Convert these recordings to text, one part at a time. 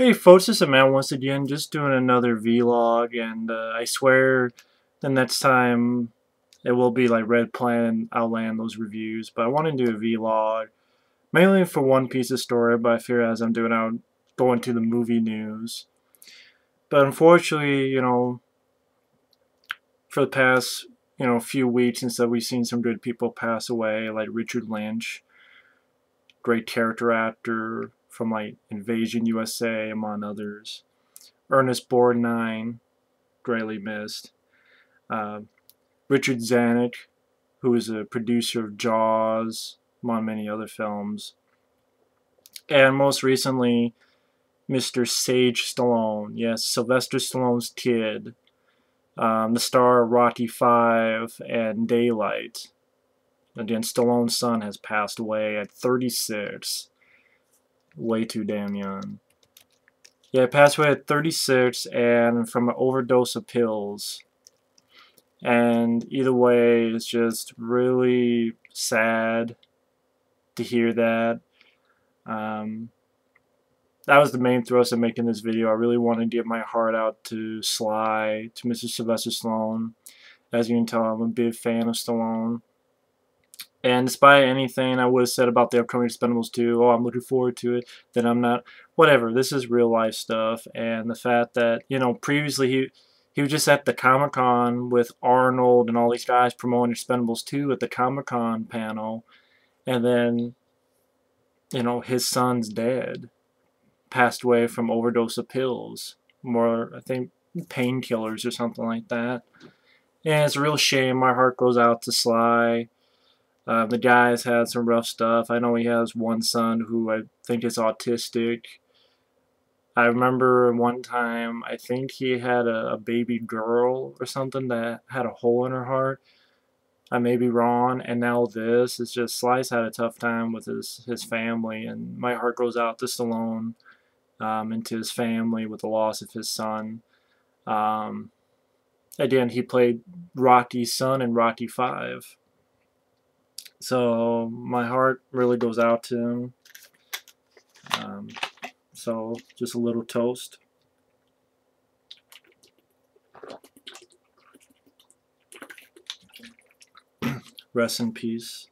Hey folks, this is Matt once again, just doing another vlog, and I swear the next time it will be like Red Plan Outland, those reviews, but I want to do a vlog, mainly for one piece of story, but I figure as I'm doing I'll go into the movie news. But unfortunately, you know, for the past, you know, few weeks and stuff, we've seen some good people pass away, like Richard Lynch, great character actor, from like Invasion USA, among others. Ernest Borgnine, greatly missed. Richard Zanuck, who is a producer of Jaws, among many other films. And most recently, Mr. Sage Stallone, yes, Sylvester Stallone's kid, the star of Rocky V and Daylight. Again, Stallone's son has passed away at 36. Way too damn young. Yeah, passed away at 36 and from an overdose of pills. And either way, it's just really sad to hear that. That was the main thrust of making this video. I really want to give my heart out to Sly, to Mr. Sylvester Stallone. As you can tell, I'm a big fan of Stallone. And despite anything I would have said about the upcoming Expendables 2, oh, I'm looking forward to it, then I'm not, whatever, this is real life stuff. And the fact that, you know, previously he was just at the Comic-Con with Arnold and all these guys promoting Expendables 2 at the Comic-Con panel, and then, you know, his son's dead, passed away from overdose of pills, more, I think, painkillers or something like that. And it's a real shame. My heart goes out to Sly. The guy's had some rough stuff. I know he has one son who I think is autistic. I remember one time, I think he had a baby girl or something that had a hole in her heart. I may be wrong. And now this is just, Sly's had a tough time with his family. And my heart goes out to Stallone and to his family with the loss of his son. Again, he played Rocky's son in Rocky V. So my heart really goes out to him. So just a little toast. Rest in peace.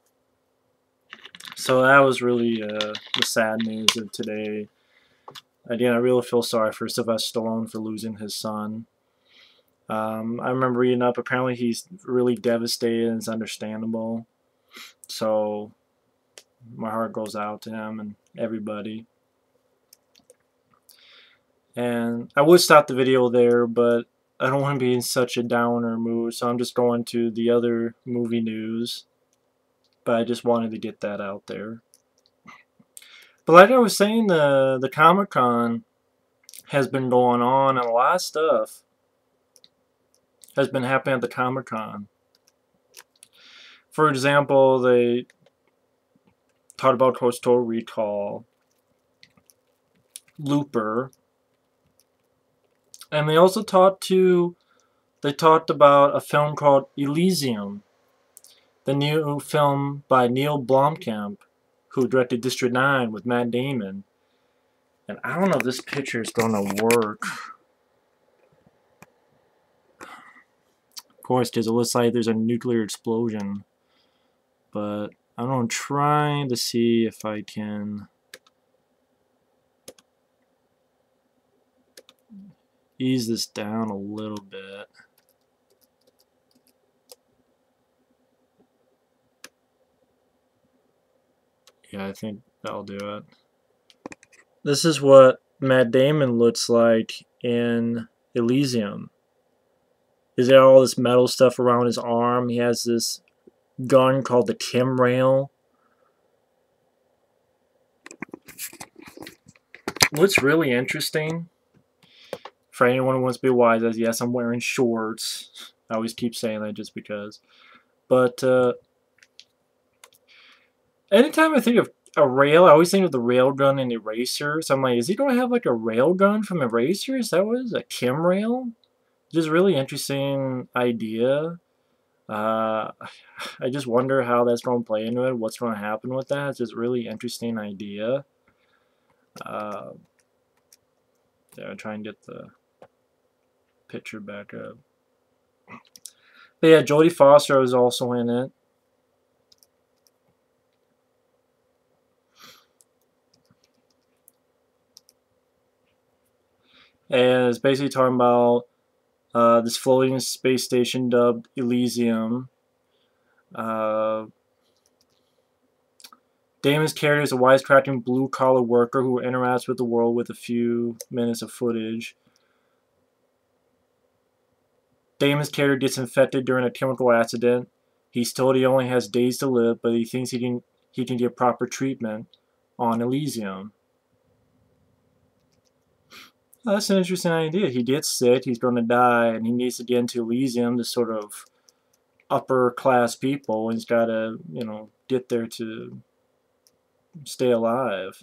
So that was really the sad news of today. Again, I really feel sorry for Sylvester Stallone for losing his son. I remember reading up, apparently he's really devastated and it's understandable. So my heart goes out to him and everybody. And I would stop the video there, but I don't want to be in such a downer mood, so I'm just going to the other movie news. But I just wanted to get that out there. But like I was saying, the Comic-Con has been going on, and a lot of stuff has been happening at the Comic-Con. For example, they talked about Total Recall, Looper, and they also talked about a film called Elysium, the new film by Neil Blomkamp, who directed District 9 with Matt Damon. And I don't know if this picture is going to work. Of course, because it looks like there's a nuclear explosion. But I'm trying to see if I can. Ease this down a little bit. Yeah, I think that'll do it. This is what Matt Damon looks like in Elysium. He's got all this metal stuff around his arm. He has this gun called the Kim Rail. What's really interesting, for anyone who wants to be wise, is yes, I'm wearing shorts. I always keep saying that just because. But anytime I think of a rail, I always think of the railgun in Eraser. So I'm like, is he going to have like a railgun from Eraser? Is that what it is? A Kim Rail? Just really interesting idea. I just wonder how that's going to play into it, what's going to happen with that. It's just really interesting idea. Yeah, try and get the picture back up. But yeah, Jodie Foster was also in it. And it's basically talking about this floating space station dubbed Elysium. Damon's character is a wisecracking blue-collar worker who interacts with the world with a few minutes of footage. Damon's character gets infected during a chemical accident. He's told he only has days to live, but he thinks he can get proper treatment on Elysium. Well, that's an interesting idea. He gets sick, he's going to die, and he needs to get into Elysium, this sort of upper-class people, and he's got to, you know, get there to stay alive.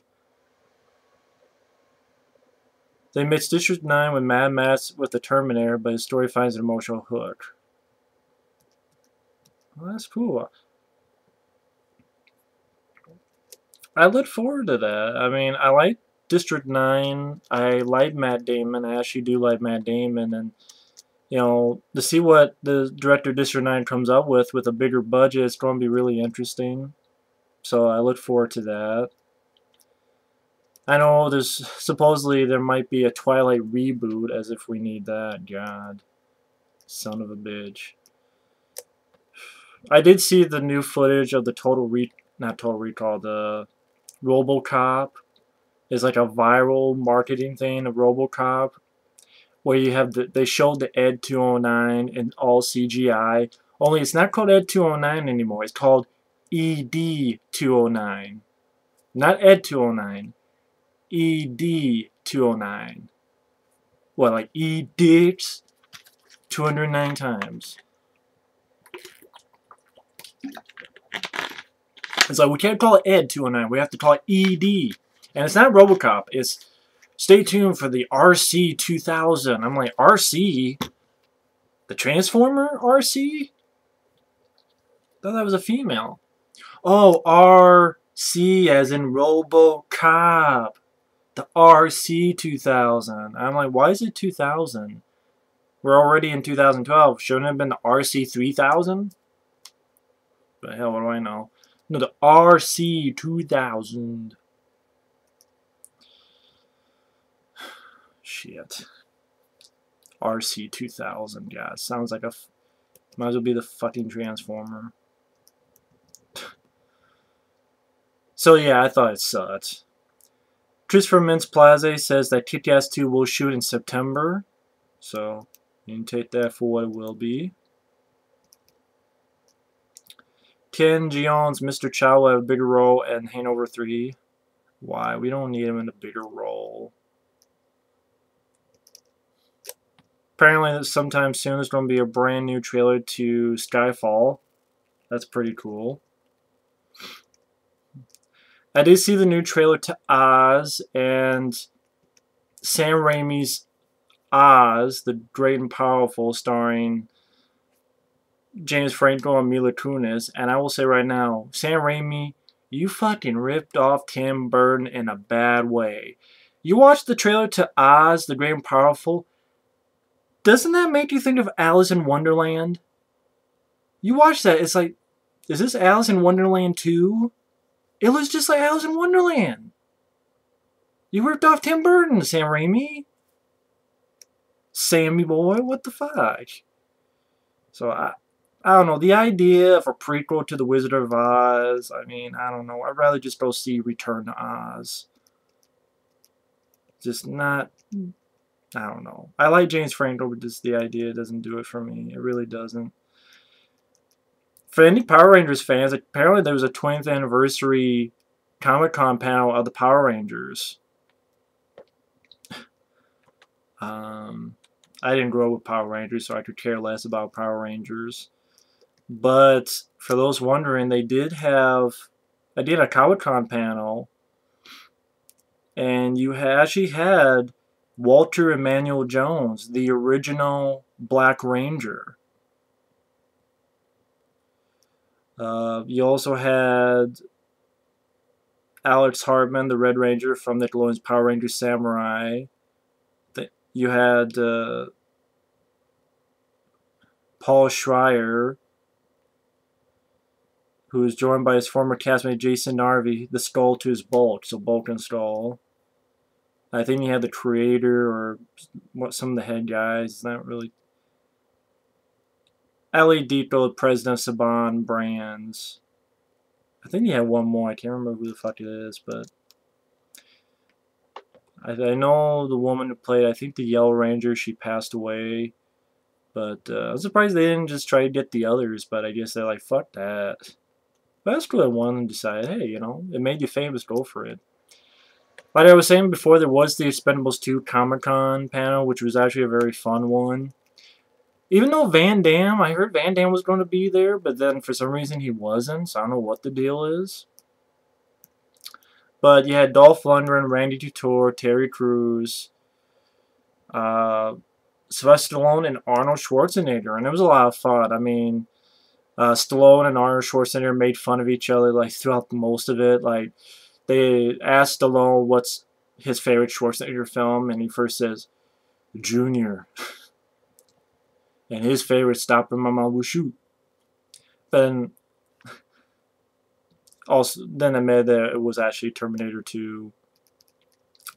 They mix District 9 with Mad Max with the Terminator, but his story finds an emotional hook. Well, that's cool. I look forward to that. I mean, I like District 9. I like Matt Damon. I actually do like Matt Damon. And, you know, to see what the director of District 9 comes up with a bigger budget, it's going to be really interesting. So I look forward to that. I know there's supposedly there might be a Twilight reboot, as if we need that. God, son of a bitch. I did see the new footage of the not Total Recall, the RoboCop. It's like a viral marketing thing of RoboCop, where you have they showed the ED 209 in all CGI. Only it's not called ED 209 anymore. It's called ED 209, not ED 209. ED 209. What, like ED 209 times? It's like, we can't call it ED 209. We have to call it ED. And it's not RoboCop. It's stay tuned for the RC 2000. I'm like, RC? The Transformer RC? Thought that was a female. Oh, RC as in RoboCop. The RC 2000. I'm like, why is it 2000? We're already in 2012. Shouldn't it have been the RC 3000? But hell, what do I know? No, the RC 2000. Shit. RC 2000, yeah. Sounds like a... might as well be the fucking Transformer. So yeah, I thought it sucked. Christopher Mintz-Plasse says that Kick-Ass 2 will shoot in September, so you can take that for what it will be. Ken Jeong's Mr. Chow will have a bigger role in Hangover 3. Why? We don't need him in a bigger role. Apparently sometime soon there's going to be a brand new trailer to Skyfall. That's pretty cool. I did see the new trailer to Oz, and Sam Raimi's Oz the Great and Powerful, starring James Franco and Mila Kunis. And I will say right now, Sam Raimi, you fucking ripped off Tim Burton in a bad way. You watch the trailer to Oz the Great and Powerful, doesn't that make you think of Alice in Wonderland? You watch that, it's like, is this Alice in Wonderland 2? It looks just like Alice in Wonderland. You ripped off Tim Burton, Sam Raimi. Sammy boy, what the fuck? So I don't know. The idea of a prequel to The Wizard of Oz, I mean, I don't know. I'd rather just go see Return to Oz. Just not, I don't know. I like James Franco, but just the idea doesn't do it for me. It really doesn't. For any Power Rangers fans, apparently there was a 20th anniversary Comic-Con panel of the Power Rangers. I didn't grow up with Power Rangers, so I could care less about Power Rangers. But for those wondering, they did have... I did a Comic-Con panel, and you actually had Walter Emanuel Jones, the original Black Ranger. You also had Alex Hartman, the Red Ranger from Nickelodeon's Power Rangers Samurai. You had Paul Schreier, who is joined by his former castmate Jason Narvey, the Skull to his Bulk, so Bulk and Skull. I think he had the creator or what, some of the head guys. It's not really. Ali Deepfield, president of Saban Brands. I think he had one more. I can't remember who the fuck it is, but I know the woman who played, I think, the Yellow Ranger, she passed away. But I'm surprised they didn't just try to get the others, but I guess they're like, fuck that. But that's cool that one of them decided, hey, you know, it made you famous, go for it. Like I was saying before, there was the Expendables 2 Comic-Con panel, which was actually a very fun one. Even though Van Damme, I heard Van Damme was going to be there, but then for some reason he wasn't, so I don't know what the deal is. But you had Dolph Lundgren, Randy Couture, Terry Crews, Sylvester Stallone, and Arnold Schwarzenegger, and it was a lot of fun. I mean, Stallone and Arnold Schwarzenegger made fun of each other like throughout most of it. Like, they asked Stallone what's his favorite Schwarzenegger film, and he first says, Junior. And his favorite, Stopping My Mom Will Shoot. Then admitted that it was actually Terminator 2.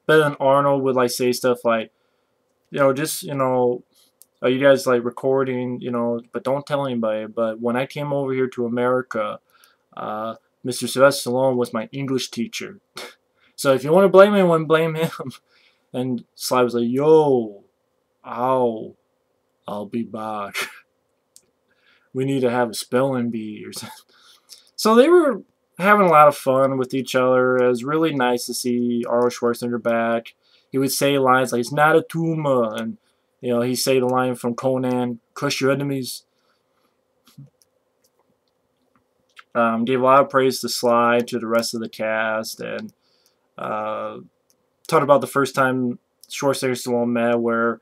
But then Arnold would like say stuff like, you know, just, you know, are you guys like recording, you know, but don't tell anybody. But when I came over here to America, Mr. Sylvester Stallone was my English teacher. So if you want to blame anyone, blame him. And Sly was like, yo, ow, I'll be back. We need to have a spelling bee or something. So they were having a lot of fun with each other. It was really nice to see Arnold Schwarzenegger back. He would say lines like, it's not a tumor. And, you know, he'd say the line from Conan, crush your enemies. Gave a lot of praise to Sly, to the rest of the cast, and talked about the first time Schwarzenegger and Stallone met, where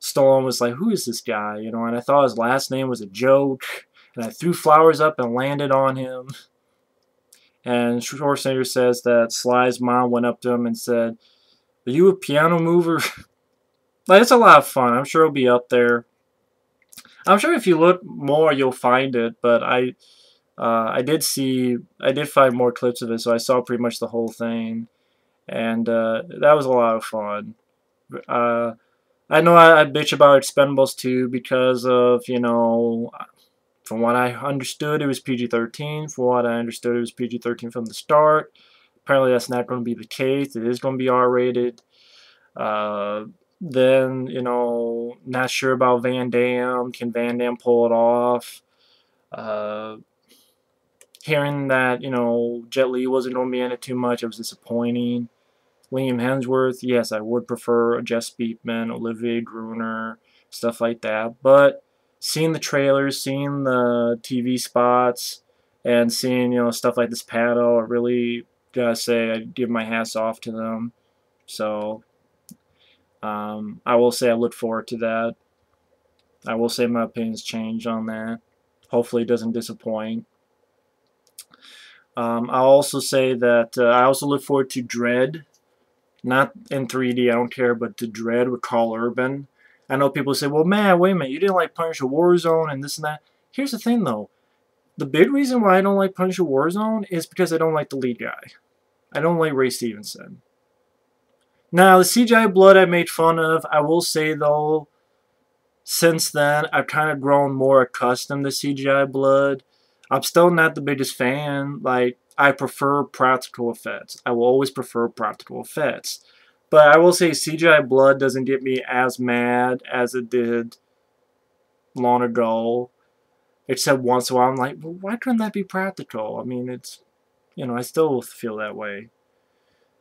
Stallone was like, who is this guy? You know, and I thought his last name was a joke, and I threw flowers up and landed on him. And Schwarzenegger says that Sly's mom went up to him and said, are you a piano mover? Like, it's a lot of fun. I'm sure it'll be up there. I'm sure if you look more, you'll find it. But I did find more clips of it, so I saw pretty much the whole thing. And that was a lot of fun. I know I bitch about Expendables 2 because of, you know, from what I understood, it was PG-13. From what I understood, it was PG-13 from the start. Apparently that's not going to be the case. It is going to be R-rated. Then, you know, not sure about Van Damme. Can Van Damme pull it off? Hearing that, you know, Jet Li wasn't going to be in it too much, it was disappointing. Liam Hemsworth, yes, I would prefer Jeff Speakman, Olivia Gruner, stuff like that. But seeing the trailers, seeing the TV spots, and seeing, you know, stuff like this panel, I really gotta say I give my hats off to them. So I will say I look forward to that. I will say my opinions changed on that. Hopefully it doesn't disappoint. I'll also say that I also look forward to Dredd. Not in 3D, I don't care, but to Dredd with Carl Urban. I know people say, well, man, wait a minute, you didn't like Punisher Warzone and this and that. Here's the thing, though. The big reason why I don't like Punisher Warzone is because I don't like the lead guy. I don't like Ray Stevenson. Now, the CGI blood I made fun of, I will say, though, since then, I've kind of grown more accustomed to CGI blood. I'm still not the biggest fan. Like, I prefer practical effects. I will always prefer practical effects. But I will say CGI blood doesn't get me as mad as it did long ago. Except once in a while I'm like, well, why couldn't that be practical? I mean, it's, you know, I still feel that way.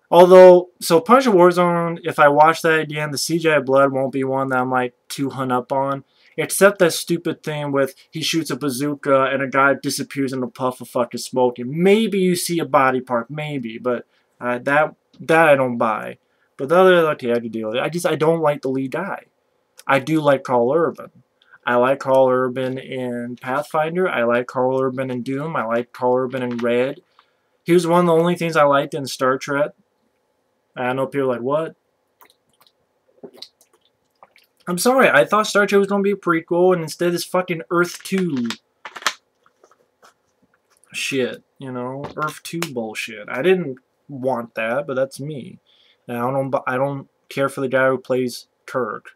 Although, so Punisher Warzone, if I watch that again, the CGI blood won't be one that I'm like too hung up on. Except that stupid thing with he shoots a bazooka and a guy disappears in a puff of fucking smoke. And maybe you see a body part, maybe, but that I don't buy. But the other, okay, I can deal with it. I don't like the lead guy. I do like Carl Urban. I like Carl Urban in Pathfinder. I like Carl Urban in Doom. I like Carl Urban in Red. He was one of the only things I liked in Star Trek. I know people are like, what? I'm sorry, I thought Star Trek was going to be a prequel, and instead it's fucking Earth 2 shit, you know? Earth 2 bullshit. I didn't want that, but that's me. And I don't care for the guy who plays Kirk.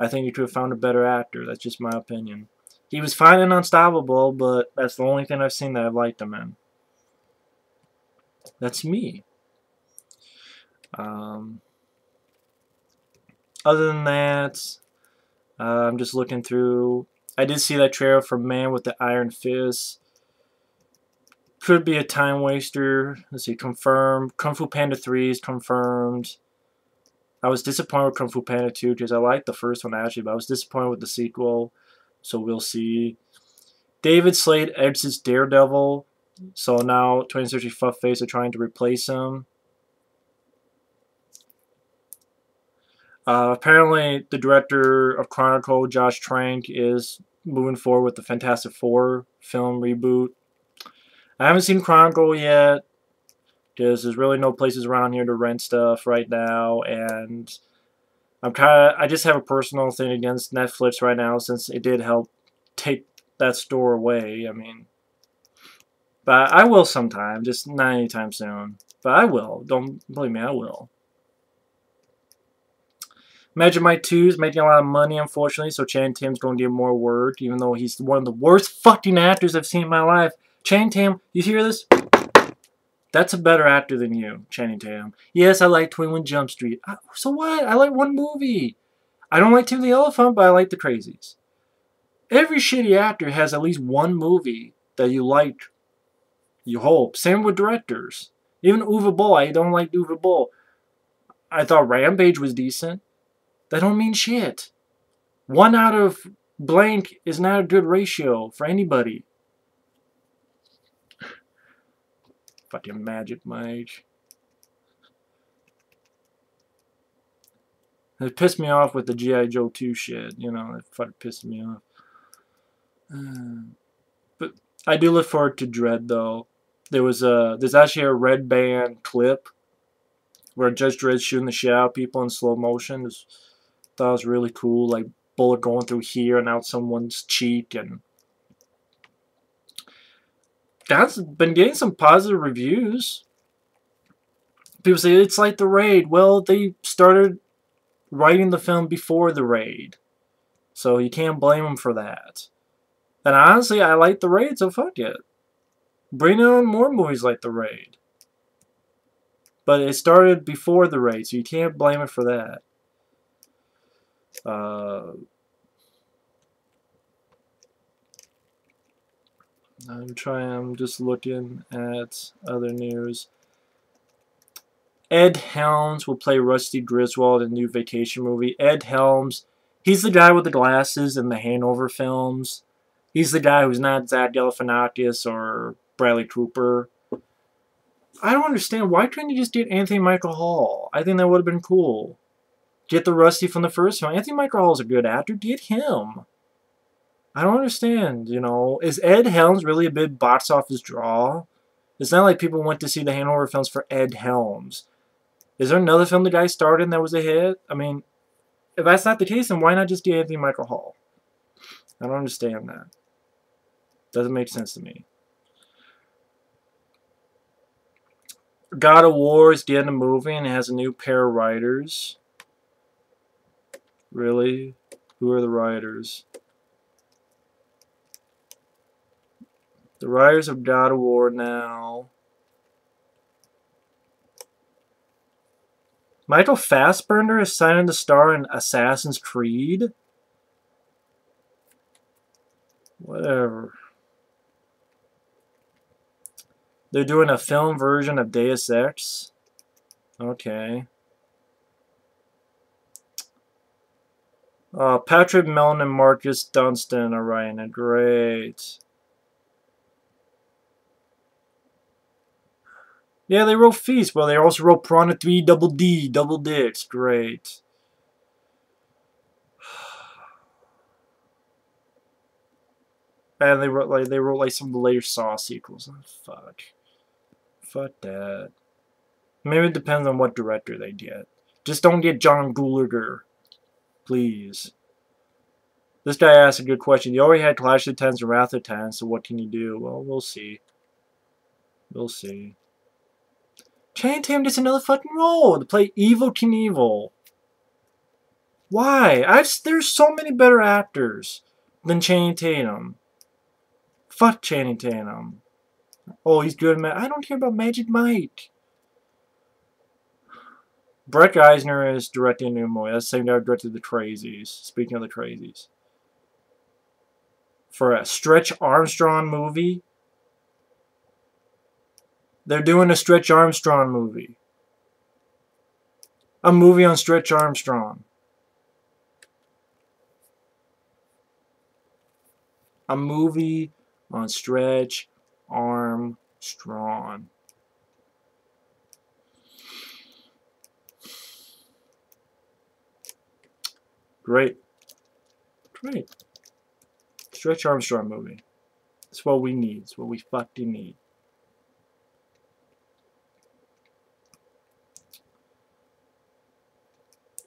I think you could have found a better actor. That's just my opinion. He was fine and unstoppable, but that's the only thing I've seen that I've liked him in. That's me. Other than that, I'm just looking through. I did see that trailer for Man with the Iron Fist. Could be a time waster. Let's see, confirmed. Kung Fu Panda 3 is confirmed. I was disappointed with Kung Fu Panda 2 because I liked the first one actually, but I was disappointed with the sequel. So we'll see. David Slade exits Daredevil. So now 20th Century Fuckface are trying to replace him. Apparently, the director of Chronicle, Josh Trank, is moving forward with the Fantastic Four film reboot. I haven't seen Chronicle yet, because there's really no places around here to rent stuff right now, and I just have a personal thing against Netflix right now, since it did help take that store away. I mean, but I will sometime, just not anytime soon. But I will. Don't believe me, I will. Magic Mike 2 is making a lot of money, unfortunately, so Channing Tatum's going to get more work, even though he's one of the worst fucking actors I've seen in my life. Channing Tatum, you hear this? That's a better actor than you, Channing Tatum. Yes, I like 21 Jump Street. So what? I like one movie. I don't like Tim the Elephant, but I like The Crazies. Every shitty actor has at least one movie that you like, you hope. Same with directors. Even Uwe Boll. I don't like Uwe Boll. I thought Rampage was decent. That don't mean shit. 1 out of blank is not a good ratio for anybody. Fucking Magic Mike. It pissed me off with the G.I. Joe 2 shit. You know, it fucking pissed me off. But I do look forward to Dredd, though. There's actually a Red Band clip where Judge Dredd's shooting the shit out of people in slow motion. That was really cool, like bullet going through here and out someone's cheek, and that's been getting some positive reviews. People say it's like The Raid. Well, they started writing the film before The Raid, so you can't blame them for that. And honestly, I like The Raid, so fuck it. Bring on more movies like The Raid. But it started before The Raid, so you can't blame it for that. I'm just looking at other news. Ed Helms will play Rusty Griswold in the new Vacation movie. Ed Helms, he's the guy with the glasses in the Hangover films. He's the guy who's not Zach Galifianakis or Bradley Cooper. I don't understand. Why couldn't you just get Anthony Michael Hall? I think that would have been cool. Get the Rusty from the first one. Anthony Michael Hall is a good actor. Get him. I don't understand, you know. Is Ed Helms really a big box office draw? It's not like people went to see the Hangover films for Ed Helms. Is there another film the guy starred in that was a hit? I mean, if that's not the case, then why not just get Anthony Michael Hall? I don't understand that. Doesn't make sense to me. God of War is getting a movie and it has a new pair of writers. Really? Who are the writers? The writers of God of War now. Michael Fassbender is signing to star in Assassin's Creed? Whatever. They're doing a film version of Deus Ex. Okay. Patrick Mellon and Marcus Dunstan are writing it. Great. Yeah, they wrote Feast. Well, they also wrote Piranha 3 Double D, Double Dicks. Great. And they wrote like some of the later Saw sequels. Oh, fuck. Fuck that. Maybe it depends on what director they get. Just don't get John Gulager. Please. This guy asked a good question. You already had Clash of the Titans and Wrath of the Titans, so what can you do? Well, we'll see. We'll see. Channing Tatum gets another fucking role to play Evil Knievel. Why? There's so many better actors than Channing Tatum. Fuck Channing Tatum. Oh, he's good, man. I don't care about Magic Mike. Brett Eisner is directing a new movie. That's the same guy who directed The Crazies. Speaking of The Crazies. For a Stretch Armstrong movie? They're doing a Stretch Armstrong movie. A movie on Stretch Armstrong. A movie on Stretch Armstrong. Great. Great. Stretch Armstrong movie. It's what we need. It's what we fucking need.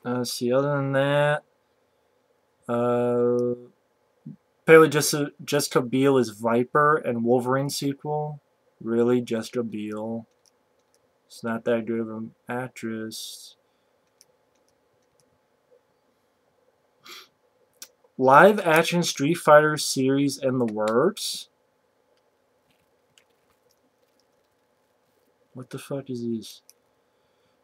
Let's see, other than that, apparently Jessica Biel is Viper and Wolverine sequel. Really, Jessica Biel? It's not that good of an actress. Live action Street Fighter series in the works? What the fuck is this?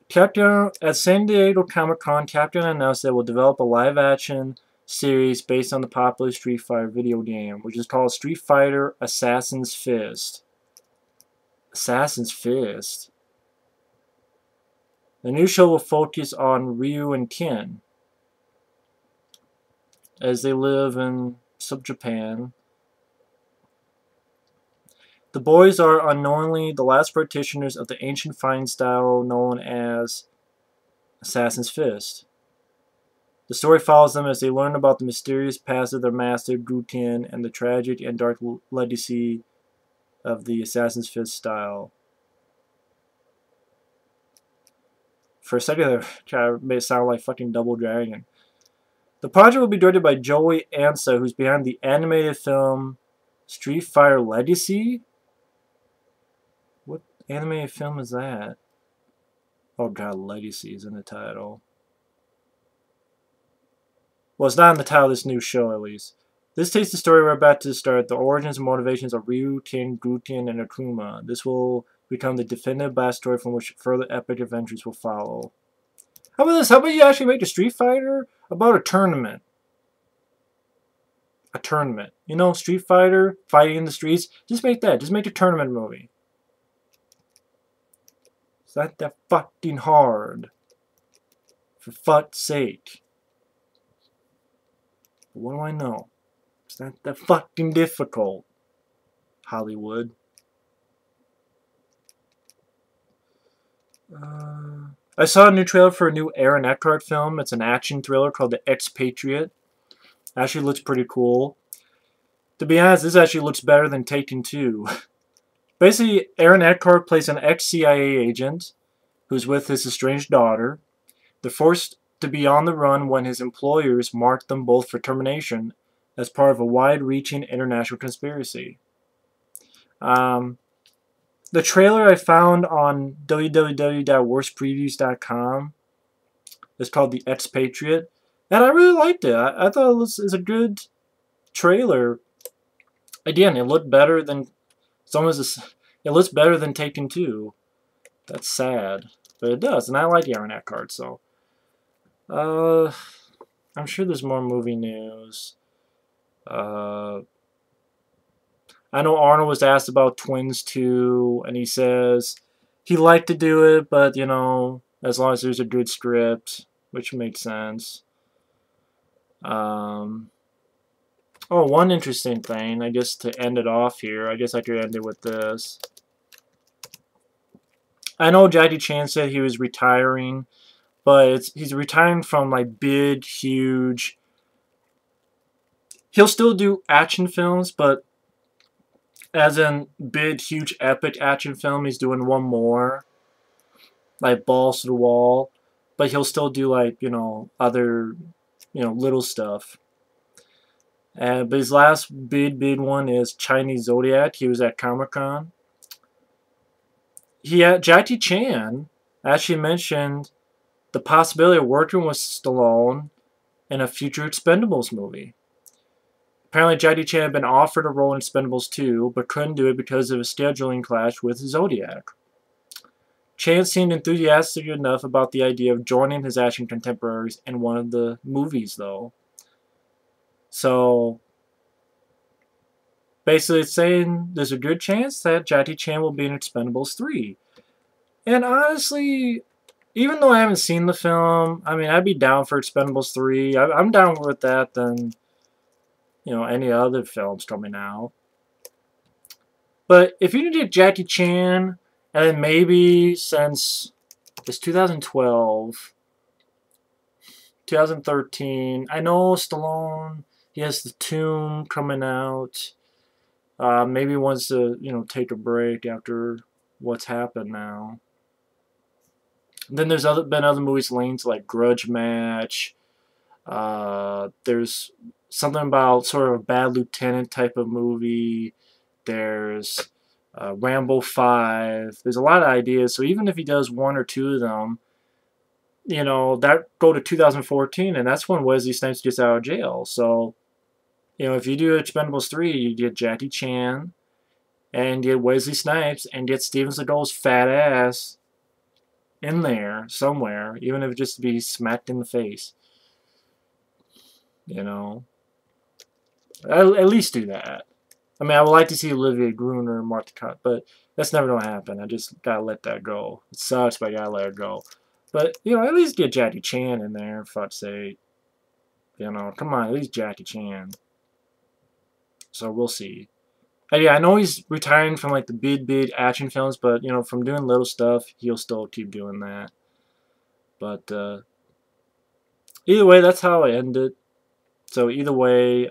Capcom, at San Diego Comic-Con, Capcom announced that it will develop a live-action series based on the popular Street Fighter video game, which is called Street Fighter Assassin's Fist. Assassin's Fist? The new show will focus on Ryu and Ken, as they live in sub-Japan. The boys are unknowingly the last practitioners of the ancient fighting style known as Assassin's Fist. The story follows them as they learn about the mysterious past of their master, Guken, and the tragic and dark legacy of the Assassin's Fist style. For a second, that made it sound like fucking Double Dragon. The project will be directed by Joey Ansa, who's behind the animated film Street Fighter Legacy? What animated film is that? Oh god, Legacy is in the title. Well, it's not in the title of this new show, at least. This takes the story we're about to start, the origins and motivations of Ryu, Ken, Guken, and Akuma. This will become the definitive backstory from which further epic adventures will follow. How about this? How about you actually make a Street Fighter about a tournament? A tournament. You know, Street Fighter, fighting in the streets. Just make that. Just make a tournament movie. It's not that fucking hard. For fuck's sake. But what do I know? It's not that fucking difficult. Hollywood. I saw a new trailer for a new Aaron Eckhart film. It's an action thriller called The Expatriate. Actually looks pretty cool. To be honest, this actually looks better than Taken 2. Basically, Aaron Eckhart plays an ex-CIA agent who's with his estranged daughter. They're forced to be on the run when his employers mark them both for termination as part of a wide-reaching international conspiracy. The trailer I found on www.worstpreviews.com is called The Expatriate, and I really liked it. I thought it was a good trailer. Again, it looked better than it looks better than Taken 2. That's sad, but it does, and I like Aaron Eckhart. So, I'm sure there's more movie news. I know Arnold was asked about Twins 2, and he says he liked to do it, but you know, as long as there's a good script, which makes sense. Oh, one interesting thing, I guess to end it off here, I guess I could end it with this. I know Jackie Chan said he was retiring, but he's retiring from like big, huge... He'll still do action films, but as in big, huge, epic action film, he's doing one more. Like balls to the wall. But he'll still do like, you know, other, you know, little stuff. But his last big one is Chinese Zodiac. He was at Comic-Con. Jackie Chan actually mentioned the possibility of working with Stallone in a future Expendables movie. Apparently, Jackie Chan had been offered a role in Expendables 2, but couldn't do it because of a scheduling clash with Zodiac. Chan seemed enthusiastic enough about the idea of joining his action contemporaries in one of the movies, though. So, basically it's saying there's a good chance that Jackie Chan will be in Expendables 3. And honestly, even though I haven't seen the film, I mean, I'd be down for Expendables 3. I'm down with that than, you know, any other films coming out. But if you did Jackie Chan, and then maybe since it's 2012, 2013, I know Stallone, he has The Tomb coming out. Maybe wants to, you know, take a break after what's happened now. Then there's been other movies linked, like Grudge Match. There's something about sort of a Bad Lieutenant type of movie. There's Rambo 5. There's a lot of ideas. So even if he does one or two of them, you know, that go to 2014, and that's when Wesley Snipes gets out of jail. So, you know, if you do Expendables 3, you get Jackie Chan, and get Wesley Snipes, and get Steven Seagal's fat ass in there somewhere, even if it just be smacked in the face. You know, at least do that. I mean, I would like to see Olivia Gruner and Martha Cott, but that's never gonna happen. I just gotta let that go. It sucks, but I gotta let it go. But, you know, at least get Jackie Chan in there, for fuck's sake. You know, come on, at least Jackie Chan. So we'll see. And yeah, I know he's retiring from, like, the big action films, but, you know, from doing little stuff, he'll still keep doing that. But, either way, that's how I end it. So either way,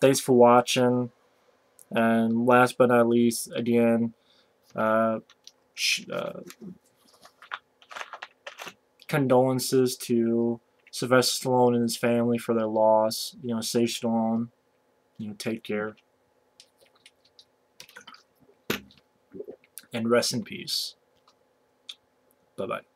thanks for watching. And last but not least, again, condolences to Sylvester Stallone and his family for their loss. You know, Sage Stallone. You know, take care. And rest in peace. Bye-bye.